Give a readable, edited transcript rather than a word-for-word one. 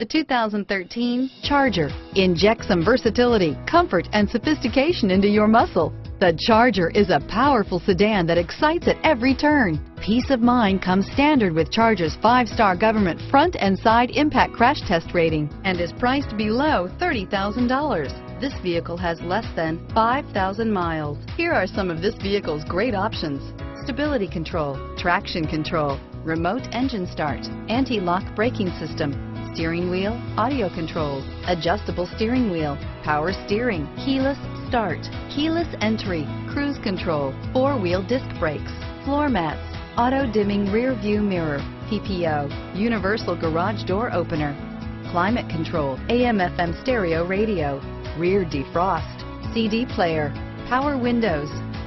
The 2013 Charger. Inject some versatility, comfort, and sophistication into your muscle. The Charger is a powerful sedan that excites at every turn. Peace of mind comes standard with Charger's 5-star government front and side impact crash test rating and is priced below $30,000. This vehicle has less than 5,000 miles. Here are some of this vehicle's great options: stability control, traction control, remote engine start, anti-lock braking system, steering wheel audio controls, adjustable steering wheel, power steering, keyless start, keyless entry, cruise control, four-wheel disc brakes, floor mats, auto-dimming rear view mirror, PPO, universal garage door opener, climate control, AM/FM stereo radio, rear defrost, CD player, power windows,